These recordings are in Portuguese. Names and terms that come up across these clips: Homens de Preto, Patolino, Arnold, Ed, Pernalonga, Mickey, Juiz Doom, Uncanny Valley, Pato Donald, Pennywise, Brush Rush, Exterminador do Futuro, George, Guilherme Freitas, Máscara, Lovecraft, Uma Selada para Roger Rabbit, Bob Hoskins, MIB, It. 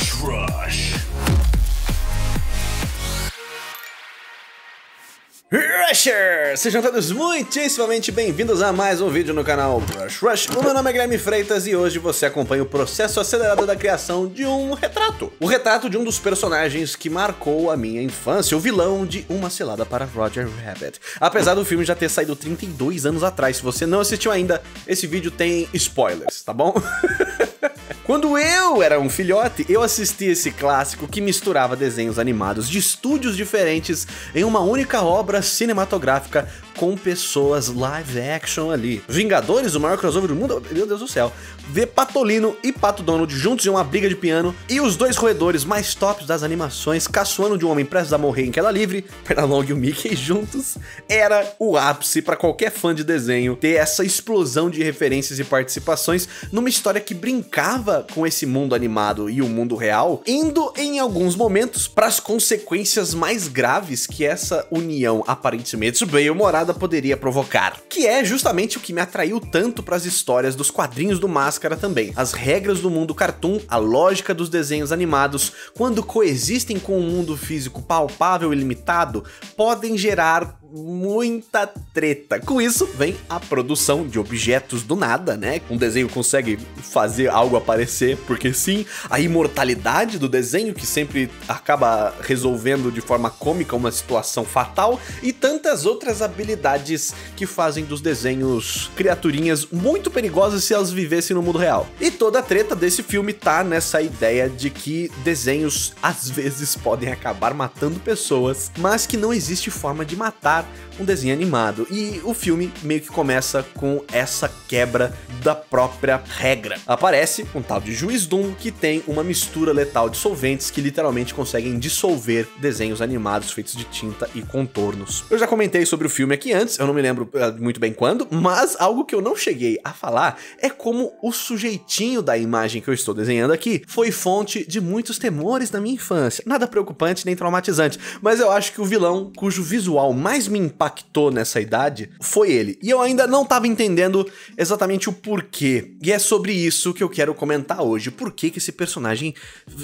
Brush Rush. Rusher! Sejam todos muitíssimamente bem-vindos a mais um vídeo no canal Brush Rush. O meu nome é Guilherme Freitas e hoje você acompanha o processo acelerado da criação de um retrato. O retrato de um dos personagens que marcou a minha infância, o vilão de Uma Selada para Roger Rabbit. Apesar do filme já ter saído 32 anos atrás, se você não assistiu ainda, esse vídeo tem spoilers, tá bom? Quando eu era um filhote, eu assisti esse clássico que misturava desenhos animados de estúdios diferentes em uma única obra cinematográfica com pessoas live action ali. Vingadores, o maior crossover do mundo, meu Deus do céu. Vê Patolino e Pato Donald juntos em uma briga de piano e os dois roedores mais tops das animações caçoando de um homem prestes a morrer em queda livre, Pernalonga e o Mickey juntos, era o ápice para qualquer fã de desenho ter essa explosão de referências e participações numa história que brincava com esse mundo animado e o mundo real, indo em alguns momentos para as consequências mais graves que essa união aparentemente bem-humorada poderia provocar, que é justamente o que me atraiu tanto para as histórias dos quadrinhos do Máscara também. As regras do mundo cartoon, a lógica dos desenhos animados, quando coexistem com um mundo físico palpável e limitado, podem gerar muita treta. Com isso vem a produção de objetos do nada, né? Um desenho consegue fazer algo aparecer porque sim, a imortalidade do desenho que sempre acaba resolvendo de forma cômica uma situação fatal e tantas outras habilidades que fazem dos desenhos criaturinhas muito perigosas se elas vivessem no mundo real. E toda a treta desse filme tá nessa ideia de que desenhos às vezes podem acabar matando pessoas, mas que não existe forma de matar um desenho animado, e o filme meio que começa com essa quebra da própria regra. Aparece um tal de Juiz Doom que tem uma mistura letal de solventes que literalmente conseguem dissolver desenhos animados feitos de tinta e contornos. Eu já comentei sobre o filme aqui antes, eu não me lembro muito bem quando, mas algo que eu não cheguei a falar é como o sujeitinho da imagem que eu estou desenhando aqui foi fonte de muitos temores na minha infância. Nada preocupante nem traumatizante, mas eu acho que o vilão cujo visual mais me impactou nessa idade foi ele, e eu ainda não estava entendendo exatamente o porquê, e é sobre isso que eu quero comentar hoje, por que esse personagem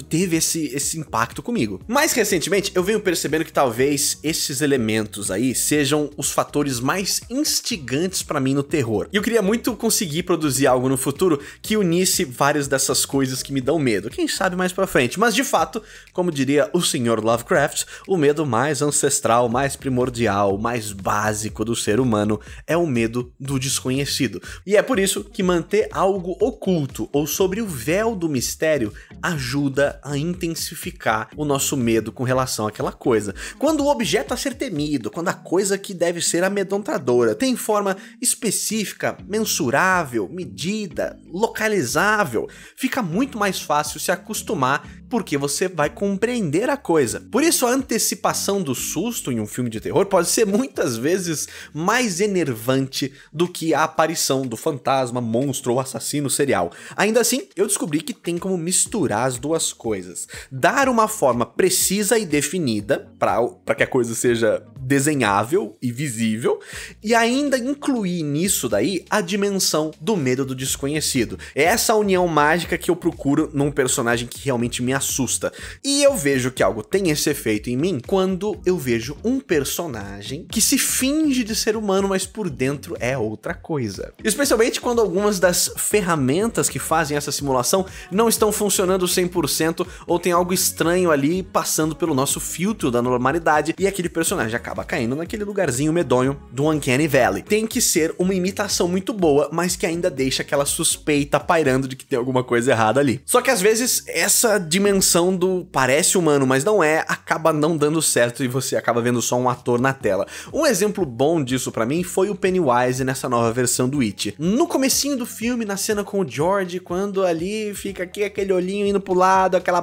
teve esse impacto comigo. Mais recentemente eu venho percebendo que talvez esses elementos aí sejam os fatores mais instigantes para mim no terror, e eu queria muito conseguir produzir algo no futuro que unisse várias dessas coisas que me dão medo, quem sabe mais pra frente, mas de fato, como diria o senhor Lovecraft, o medo mais ancestral, mais primordial, o mais básico do ser humano é o medo do desconhecido. E é por isso que manter algo oculto ou sobre o véu do mistério ajuda a intensificar o nosso medo com relação àquela coisa. Quando o objeto a ser temido, quando a coisa que deve ser amedrontadora tem forma específica, mensurável, medida, localizável, fica muito mais fácil se acostumar porque você vai compreender a coisa. Por isso a antecipação do susto em um filme de terror pode ser muitas vezes mais enervante do que a aparição do fantasma, monstro ou assassino serial. Ainda assim, eu descobri que tem como misturar as duas coisas. Dar uma forma precisa e definida para que a coisa seja desenhável e visível, e ainda incluir nisso daí a dimensão do medo do desconhecido. É essa união mágica que eu procuro num personagem que realmente me assusta. E eu vejo que algo tem esse efeito em mim quando eu vejo um personagem que se finge de ser humano, mas por dentro é outra coisa. Especialmente quando algumas das ferramentas que fazem essa simulação não estão funcionando 100% ou tem algo estranho ali passando pelo nosso filtro da normalidade e aquele personagem acaba caindo naquele lugarzinho medonho do Uncanny Valley. Tem que ser uma imitação muito boa, mas que ainda deixa aquela suspeita pairando de que tem alguma coisa errada ali. Só que às vezes essa dimensão do parece humano, mas não é, acaba não dando certo e você acaba vendo só um ator na tela. Um exemplo bom disso pra mim foi o Pennywise nessa nova versão do It. No comecinho do filme, na cena com o George, quando ali fica aqui aquele olhinho indo pro lado, aquela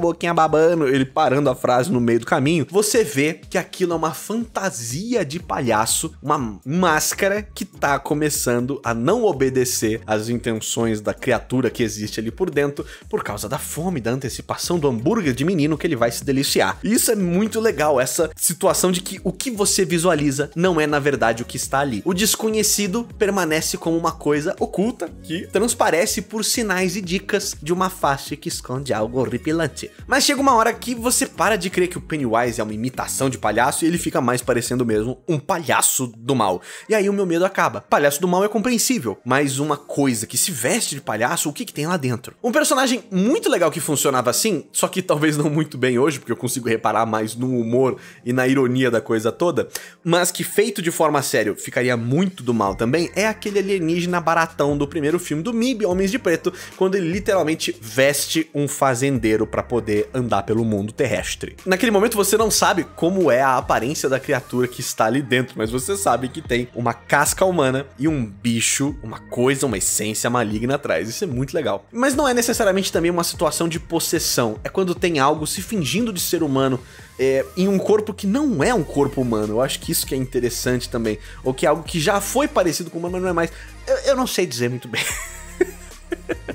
boquinha babando, ele parando a frase no meio do caminho, você vê que aquilo é uma fantasia fantasia de palhaço, uma máscara que tá começando a não obedecer às intenções da criatura que existe ali por dentro, por causa da fome, da antecipação do hambúrguer de menino que ele vai se deliciar. E isso é muito legal, essa situação de que o que você visualiza não é na verdade o que está ali. O desconhecido permanece como uma coisa oculta que transparece por sinais e dicas de uma face que esconde algo horripilante. Mas chega uma hora que você para de crer que o Pennywise é uma imitação de palhaço e ele fica mais parecendo mesmo um palhaço do mal. E aí o meu medo acaba. Palhaço do mal é compreensível, mas uma coisa que se veste de palhaço, o que que tem lá dentro? Um personagem muito legal que funcionava assim, só que talvez não muito bem hoje, porque eu consigo reparar mais no humor e na ironia da coisa toda, mas que feito de forma séria ficaria muito do mal também, é aquele alienígena baratão do primeiro filme do MIB, Homens de Preto, quando ele literalmente veste um fazendeiro pra poder andar pelo mundo terrestre. Naquele momento você não sabe como é a aparência da criatura que está ali dentro, mas você sabe que tem uma casca humana e um bicho, uma coisa, uma essência maligna atrás. Isso é muito legal. Mas não é necessariamente também uma situação de possessão, é quando tem algo se fingindo de ser humano em um corpo que não é um corpo humano. Eu acho que isso que é interessante também, ou que é algo que já foi parecido com humano, mas não é mais. Eu não sei dizer muito bem.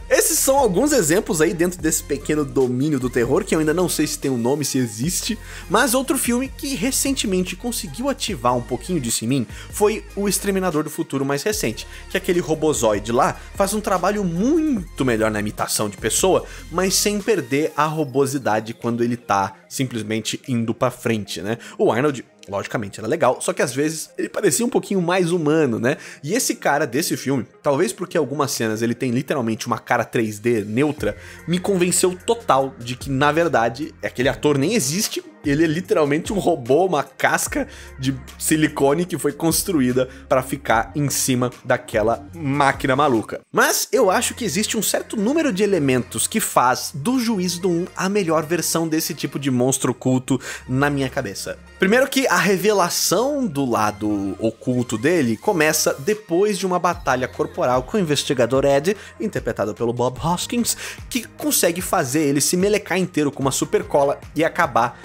Esses são alguns exemplos aí dentro desse pequeno domínio do terror, que eu ainda não sei se tem um nome, se existe, mas outro filme que recentemente conseguiu ativar um pouquinho disso em mim foi o Exterminador do Futuro mais recente, que aquele robozoide lá faz um trabalho muito melhor na imitação de pessoa, mas sem perder a robosidade quando ele tá simplesmente indo pra frente, né? O Arnold, logicamente, era legal, só que às vezes ele parecia um pouquinho mais humano, né? E esse cara desse filme, talvez porque algumas cenas ele tem literalmente uma cara 3D neutra, me convenceu total de que, na verdade, aquele ator nem existe. Ele é literalmente um robô, uma casca de silicone que foi construída pra ficar em cima daquela máquina maluca. Mas eu acho que existe um certo número de elementos que faz do Juiz Doom a melhor versão desse tipo de monstro oculto na minha cabeça. Primeiro que a revelação do lado oculto dele começa depois de uma batalha corporal com o investigador Ed, interpretado pelo Bob Hoskins, que consegue fazer ele se melecar inteiro com uma super cola e acabar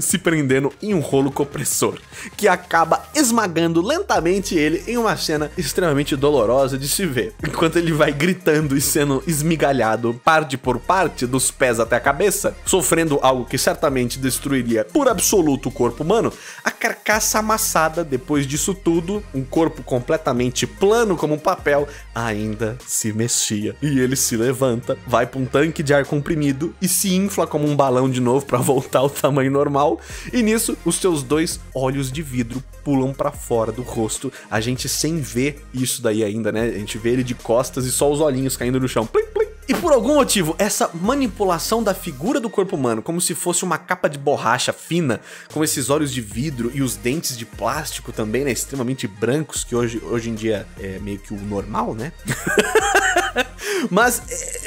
se prendendo em um rolo compressor, que acaba esmagando lentamente ele em uma cena extremamente dolorosa de se ver, enquanto ele vai gritando e sendo esmigalhado parte por parte, dos pés até a cabeça, sofrendo algo que certamente destruiria por absoluto o corpo humano, a carcaça amassada. Depois disso tudo, um corpo completamente plano como um papel ainda se mexia, e ele se levanta, vai pra um tanque de ar comprimido e se infla como um balão de novo pra voltar ao tamanho normal, e nisso os seus dois olhos de vidro pulam pra fora do rosto, a gente sem ver isso daí ainda, né? A gente vê ele de costas e só os olhinhos caindo no chão. Plim, plim. E por algum motivo, essa manipulação da figura do corpo humano, como se fosse uma capa de borracha fina, com esses olhos de vidro e os dentes de plástico também, né, extremamente brancos, que hoje em dia é meio que o normal, né? Mas,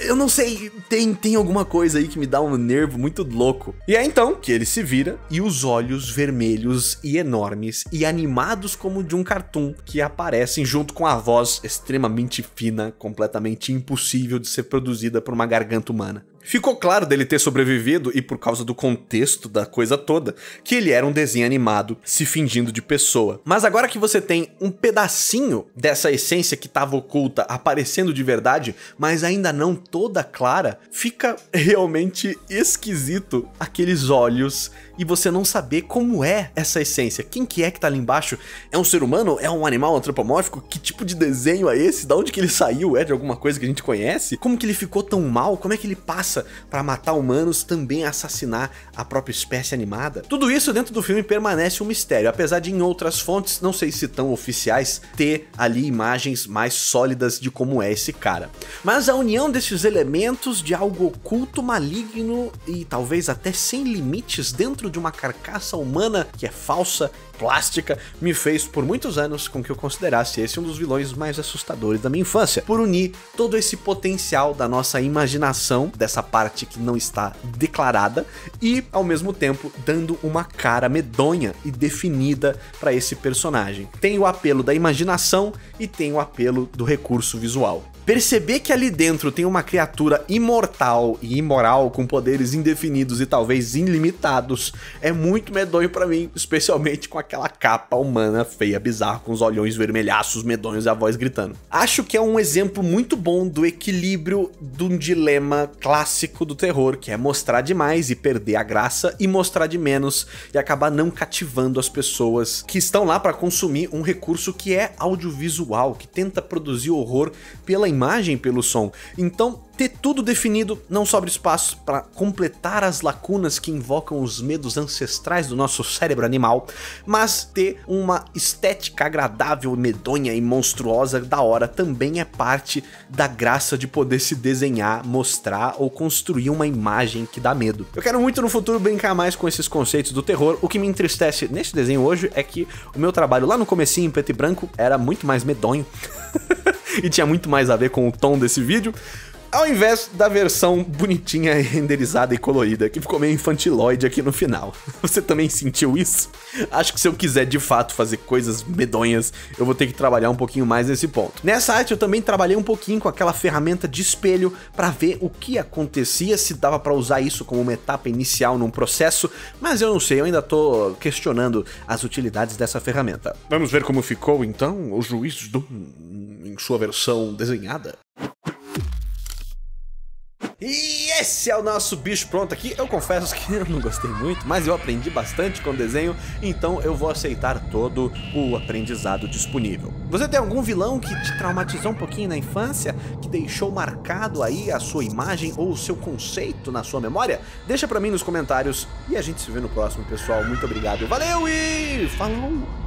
eu não sei, tem alguma coisa aí que me dá um nervo muito louco. E é então que ele se vira e os olhos vermelhos e enormes e animados como de um cartoon que aparecem junto com a voz extremamente fina, completamente impossível de ser produzida por uma garganta humana. Ficou claro dele ter sobrevivido, e por causa do contexto da coisa toda, que ele era um desenho animado se fingindo de pessoa. Mas agora que você tem um pedacinho dessa essência que estava oculta aparecendo de verdade, mas ainda não toda clara, fica realmente esquisito aqueles olhos e você não saber como é essa essência. Quem que é que tá ali embaixo? É um ser humano? É um animal antropomórfico? Que tipo de desenho é esse? Da onde que ele saiu? É de alguma coisa que a gente conhece? Como que ele ficou tão mal? Como é que ele passa para matar humanos, também assassinar a própria espécie animada? Tudo isso dentro do filme permanece um mistério, apesar de em outras fontes, não sei se tão oficiais, ter ali imagens mais sólidas de como é esse cara. Mas a união desses elementos de algo oculto, maligno e talvez até sem limites dentro de uma carcaça humana que é falsa, plástica, me fez por muitos anos com que eu considerasse esse um dos vilões mais assustadores da minha infância, por unir todo esse potencial da nossa imaginação, dessa parte que não está declarada, e ao mesmo tempo dando uma cara medonha e definida para esse personagem. Tem o apelo da imaginação e tem o apelo do recurso visual. Perceber que ali dentro tem uma criatura imortal e imoral com poderes indefinidos e talvez ilimitados é muito medonho pra mim, especialmente com aquela capa humana feia, bizarra, com os olhões vermelhaços, medonhos e a voz gritando. Acho que é um exemplo muito bom do equilíbrio de um dilema clássico do terror, que é mostrar demais e perder a graça e mostrar de menos e acabar não cativando as pessoas que estão lá pra consumir um recurso que é audiovisual, que tenta produzir horror pela imagem, pelo som. Então, ter tudo definido não sobra espaço para completar as lacunas que invocam os medos ancestrais do nosso cérebro animal, mas ter uma estética agradável, medonha e monstruosa da hora também é parte da graça de poder se desenhar, mostrar ou construir uma imagem que dá medo. Eu quero muito no futuro brincar mais com esses conceitos do terror. O que me entristece nesse desenho hoje é que o meu trabalho lá no comecinho em preto e branco era muito mais medonho e tinha muito mais a ver com o tom desse vídeo, ao invés da versão bonitinha, renderizada e colorida, que ficou meio infantiloide aqui no final. Você também sentiu isso? Acho que se eu quiser de fato fazer coisas medonhas, eu vou ter que trabalhar um pouquinho mais nesse ponto. Nessa arte eu também trabalhei um pouquinho com aquela ferramenta de espelho para ver o que acontecia, se dava para usar isso como uma etapa inicial num processo, mas eu não sei, eu ainda tô questionando as utilidades dessa ferramenta. Vamos ver como ficou então o Juiz Doom em sua versão desenhada. E esse é o nosso bicho pronto aqui. Eu confesso que eu não gostei muito, mas eu aprendi bastante com o desenho, então eu vou aceitar todo o aprendizado disponível. Você tem algum vilão que te traumatizou um pouquinho na infância, que deixou marcado aí a sua imagem ou o seu conceito na sua memória? Deixa pra mim nos comentários e a gente se vê no próximo, pessoal. Muito obrigado, valeu e falou!